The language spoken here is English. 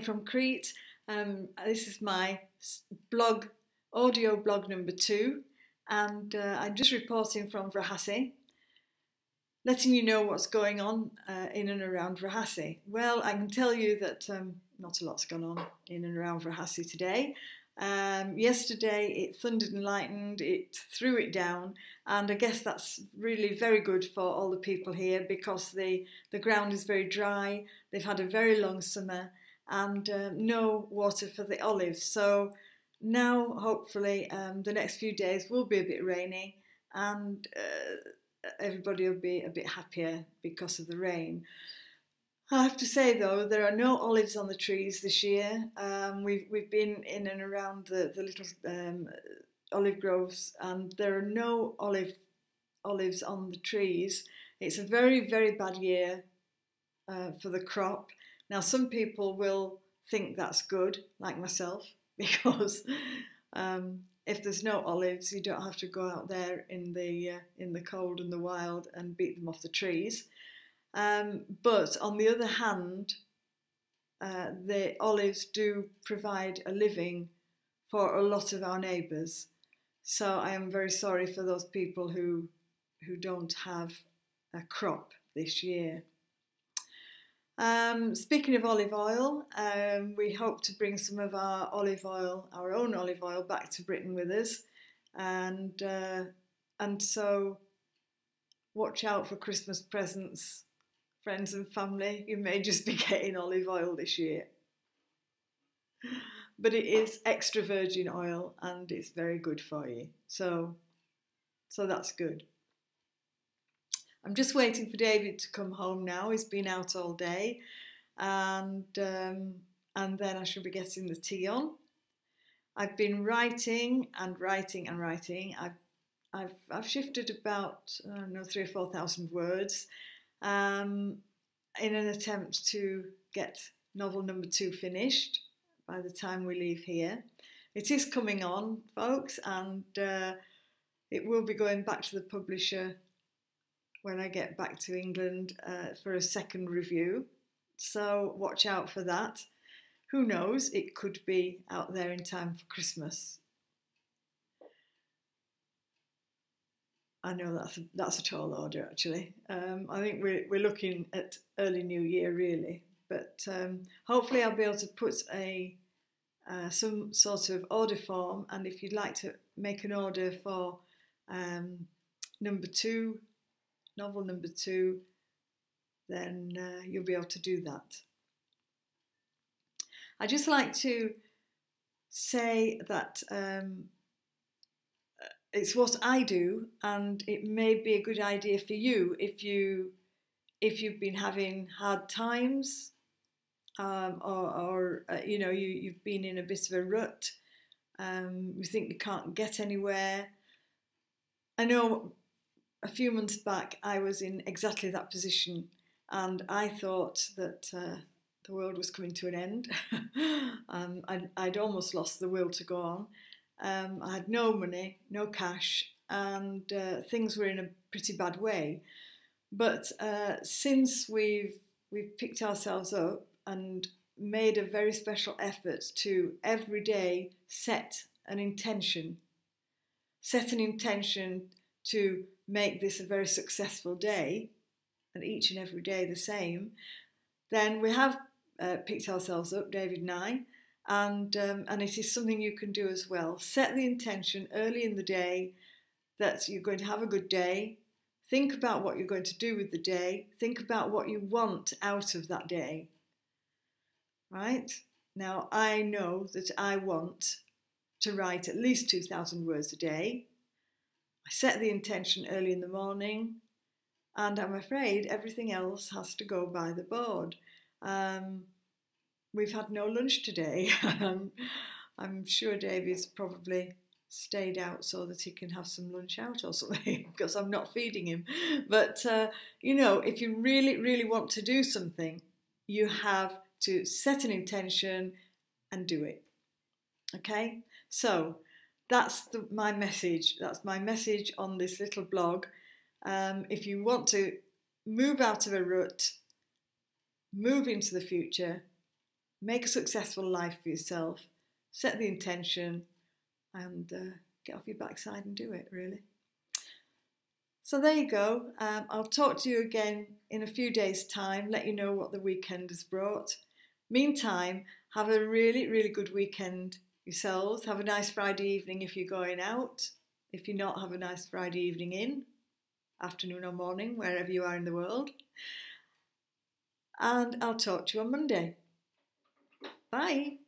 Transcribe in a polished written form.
From Crete. This is my blog, audio blog number 2, and I'm just reporting from Vrahassi, letting you know what's going on in and around Vrahassi. Well, I can tell you that not a lot's gone on in and around Vrahassi today. Yesterday it thundered and lightened, it threw it down, and I guess that's really very good for all the people here because the ground is very dry, they've had a very long summer, and no water for the olives. So now hopefully the next few days will be a bit rainy, and everybody will be a bit happier because of the rain. I have to say though, there are no olives on the trees this year. We've been in and around the little olive groves, and there are no olives on the trees. It's a very, very bad year for the crop. Now, some people will think that's good, like myself, because if there's no olives, you don't have to go out there in the cold and the wild and beat them off the trees. But on the other hand, the olives do provide a living for a lot of our neighbours. So I am very sorry for those people who don't have a crop this year. Speaking of olive oil, we hope to bring some of our olive oil, our own olive oil, back to Britain with us, and so watch out for Christmas presents, friends and family. You may just be getting olive oil this year, but it is extra virgin oil and it's very good for you, so that's good. I'm just waiting for David to come home now. He's been out all day, and then I should be getting the tea on. I've been writing and writing and writing. I've shifted about, I don't know, 3,000 or 4,000 words in an attempt to get novel number 2 finished by the time we leave here. It is coming on, folks, and it will be going back to the publisher when I get back to England for a second review. So watch out for that. Who knows, it could be out there in time for Christmas. I know that's a tall order actually. I think we're looking at early New Year really, but hopefully I'll be able to put some sort of order form, and if you'd like to make an order for number 2, novel number 2, then you'll be able to do that. I'd just like to say that it's what I do, and it may be a good idea for you if you've been having hard times, or you know, you've been in a bit of a rut, you think you can't get anywhere. I know. A few months back, I was in exactly that position, and I thought that the world was coming to an end. I'd almost lost the will to go on. I had no money, no cash, and things were in a pretty bad way. But since we've picked ourselves up and made a very special effort to every day set an intention to make this a very successful day, and each and every day the same, then we have picked ourselves up, David and I, and it is something you can do as well. Set the intention early in the day that you're going to have a good day. Think about what you're going to do with the day. Think about what you want out of that day. Right? Now, I know that I want to write at least 2,000 words a day. I set the intention early in the morning, and I'm afraid everything else has to go by the board. We've had no lunch today. I'm sure David's probably stayed out so that he can have some lunch out or something, because I'm not feeding him. But, you know, if you really, really want to do something, you have to set an intention and do it. Okay? So that's my message. That's my message on this little blog. If you want to move out of a rut, move into the future, Make a successful life for yourself, set the intention, and get off your backside and do it, really. So there you go. I'll talk to you again in a few days' time, let you know what the weekend has brought. Meantime, have a really, really good weekend yourselves. Have a nice Friday evening if you're going out. If you're not, have a nice Friday evening in, afternoon or morning, wherever you are in the world. And I'll talk to you on Monday. Bye.